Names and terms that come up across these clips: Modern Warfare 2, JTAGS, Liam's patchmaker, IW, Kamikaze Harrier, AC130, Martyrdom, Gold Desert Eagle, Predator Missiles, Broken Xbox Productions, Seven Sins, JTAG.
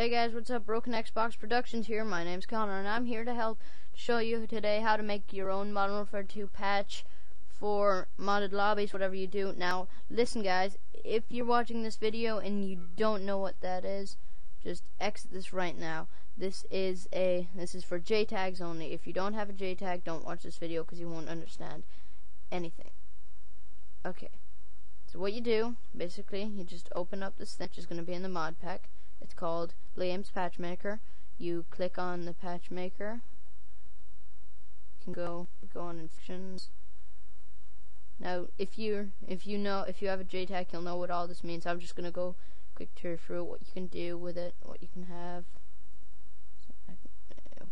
Hey guys, what's up? Broken Xbox Productions here. My name's Connor, and I'm here to help show you today how to make your own Modern Warfare 2 patch for modded lobbies, whatever you do. Now, listen guys, if you're watching this video and you don't know what that is, just exit this right now. This is for JTAGs only. If you don't have a JTAG, don't watch this video because you won't understand anything. Okay. So what you do, basically, you just open up this thing, which is going to be in the mod pack. It's called Liam's Patchmaker. You click on the patchmaker. You can go on infections. Now, if you have a JTAG, you'll know what all this means. I'm just gonna go quick tour through what you can do with it, what you can have.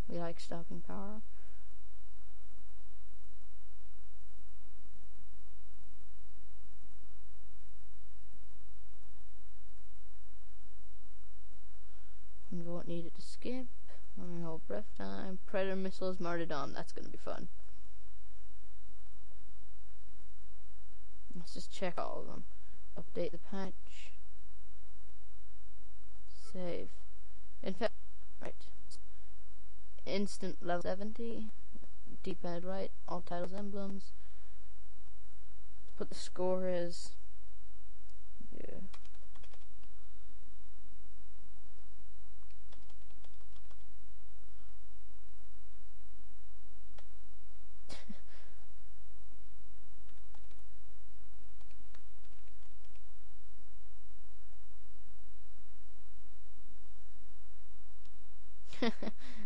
We like stopping power. We won't need it to skip. Let me hold breath time. Predator Missiles, Martyrdom. That's gonna be fun. Let's just check all of them. Update the patch. Save. In fact, right. Instant level 70. D-pad right. All titles, emblems. Let's put the score is. Yeah.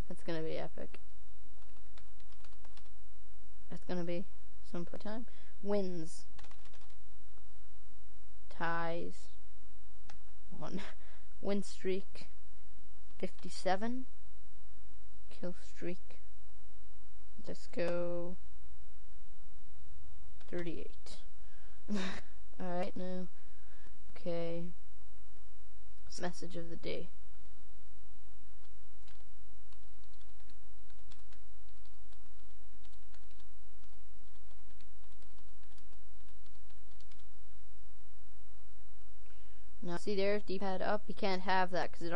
That's gonna be epic. That's gonna be some playtime. Wins, ties, one, win streak, 57, kill streak. Let's go 38. All right now. Okay. Message of the day. Now, see there, D-pad up. You can't have that because we've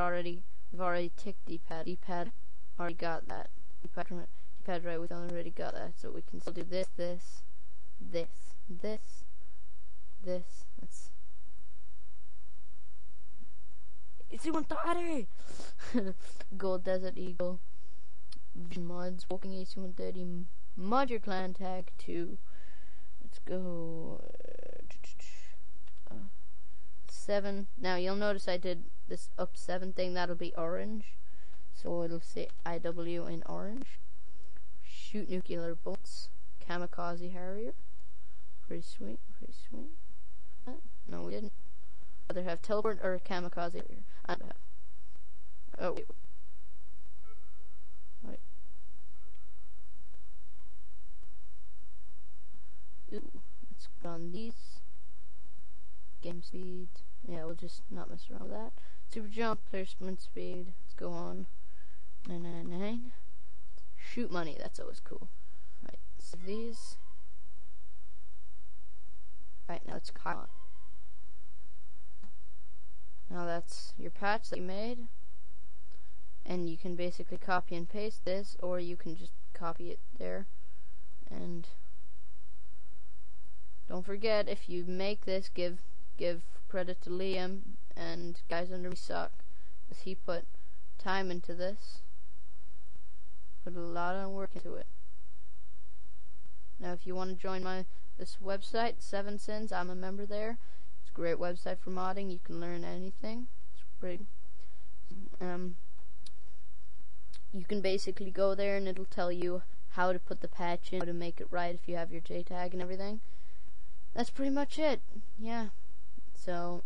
already ticked D-pad. D-pad already got that. D-pad right, we've already got that. So we can still do this. That's AC130. Gold Desert Eagle. Vision mods. Walking AC130. Mod your clan tag to. Let's go. 7. Now you'll notice I did this up 7 thing. That'll be orange, so it'll say IW in orange. Shoot nuclear bolts. Kamikaze Harrier. Pretty sweet. What? No, we didn't. Either have teleport or Kamikaze Harrier. I don't have. Oh wait. Ooh, let's go on these. Game speed. Yeah, we'll just not mess around with that. Super jump, player sprint speed. Let's go on. 999. Shoot money. That's always cool. Right, so these. Right, now it's caught. Now that's your patch that you made. And you can basically copy and paste this, or you can just copy it there. And don't forget, if you make this, give credit to Liam and guys under me suck, because he put time into this, put a lot of work into it. Now if you want to join this website, Seven Sins, I'm a member there. It's a great website for modding. You can learn anything. It's pretty. You can basically go there and it'll tell you how to put the patch in, how to make it right if you have your JTAG and everything. That's pretty much it. Yeah. So,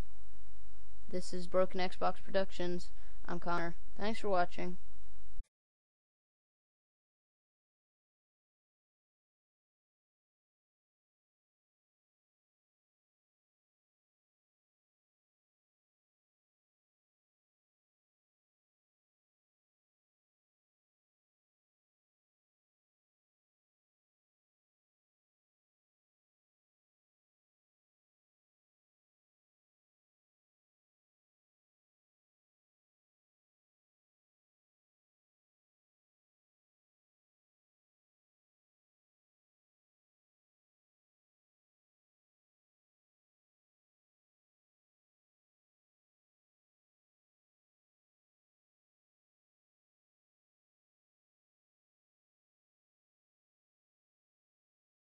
this is Broken Xbox Productions. I'm Connor. Thanks for watching.